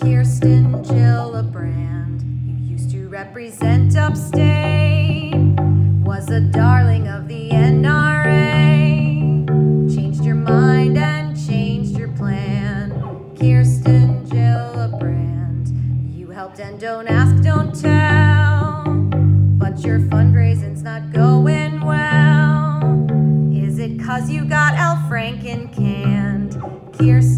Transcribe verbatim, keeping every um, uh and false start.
Kirsten Gillibrand, you used to represent upstate, was a darling of the N R A, changed your mind and changed your plan. Kirsten Gillibrand, you helped and don't ask, don't tell, but your fundraising's not going well. Is it 'cause you got Al Franken canned? Kirsten